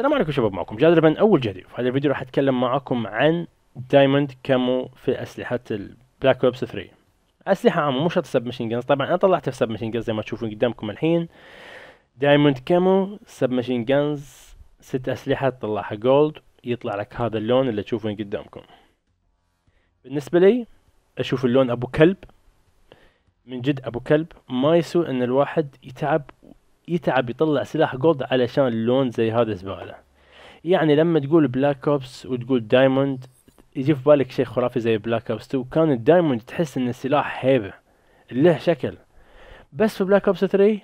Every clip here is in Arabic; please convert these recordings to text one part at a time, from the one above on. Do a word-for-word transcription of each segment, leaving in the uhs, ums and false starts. السلام عليكم شباب، معكم جادر بن اول جديد. في هذا الفيديو راح اتكلم معكم عن دايموند كامو في اسلحه البلاك اوبس ثري، اسلحه عامه مو شرط سب ماشين جنز. طبعا انا طلعت في سب ماشين جنز زي ما تشوفون قدامكم الحين، دايموند كامو سب ماشين جنز، ست اسلحه تطلعها جولد يطلع لك هذا اللون اللي تشوفونه قدامكم. بالنسبه لي اشوف اللون ابو كلب، من جد ابو كلب، ما يسوء ان الواحد يتعب يتعب يطلع سلاح جولد علشان اللون زي هذا زبالة. يعني لما تقول بلاك اوبس وتقول دايموند يجي في بالك شيء خرافي زي بلاك اوبس تو، كان الدايموند تحس ان السلاح هيبة له شكل، بس في بلاك اوبس ثري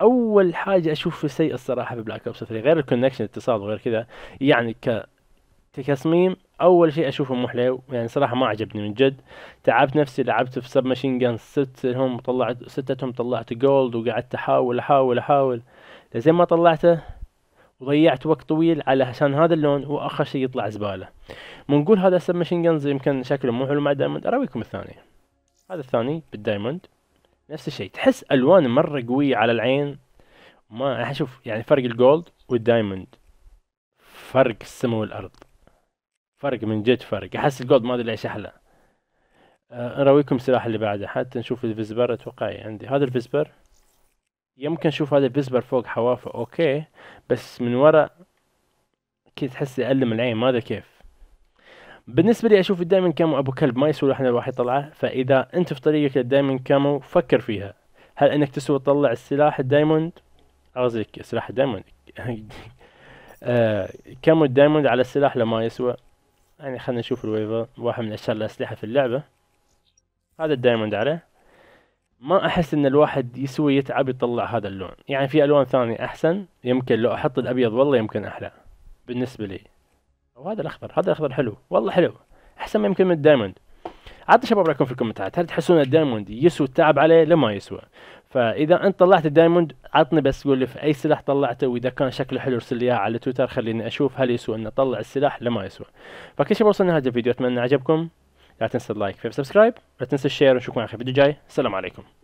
اول حاجة اشوف سيء الصراحة في بلاك اوبس ثري غير الكونكشن الاتصال وغير كذا، يعني كتصميم اول شيء اشوفه مو حلو، يعني صراحة ما عجبني من جد. تعبت نفسي، لعبت في سب ماشين جان ستهم طلعت ستتهم طلعت جولد، وقعدت احاول احاول احاول لزي ما طلعته، وضيعت وقت طويل على عشان هذا اللون، واخر شيء يطلع زبالة. بنقول هذا سب ماشين جانز يمكن شكله مو حلو مع دايموند. اراويكم الثاني، هذا الثاني بالدايموند نفس الشيء، تحس الوان مرة قوية على العين. ما راح اشوف يعني فرق الجولد والدايموند فرق السما والارض، فرق من جد فرق. احس الجولد ما ادري ليش احلى. اراويكم السلاح اللي بعده حتى نشوف الفيسبر. اتوقع عندي هذا الفيسبر، يمكن اشوف هذا الفيسبر فوق حوافه اوكي، بس من ورا كي تحس يألم العين ما ادري كيف. بالنسبه لي اشوف الدايموند كامو ابو كلب، ما يسوي احنا الواحد طلعه. فاذا انت في طريقك للدايموند كامو فكر فيها، هل انك تسوي تطلع السلاح الدايموند، قصدي سلاح الدايموند كامو الدايموند على السلاح، لما يسوى. يعني خلنا نشوف الويفل، واحد من اشهر الاسلحه في اللعبه، هذا الدايموند عليه. ما احس ان الواحد يسوي يتعب يطلع هذا اللون، يعني في الوان ثانيه احسن، يمكن لو احط الابيض والله يمكن احلى بالنسبه لي، او هذا الاخضر. هذا الاخضر حلو والله، حلو احسن ما يمكن من الدايموند. عطوا شباب رايكم في الكومنتات، هل تحسون الدايموند يسوى التعب عليه لما يسوى؟ فاذا انت طلعت الدايموند عطني بس قول لي في اي سلاح طلعته، واذا كان شكله حلو ارسل لي اياه على تويتر خليني اشوف هل يسوى ان اطلع السلاح لما يسوى. فكل شيء وصلنا لهذا الفيديو، اتمنى عجبكم، لا تنسى اللايك فيف سبسكرايب، لا تنسى الشير، ونشوفكم على خير فيديو جاي. السلام عليكم.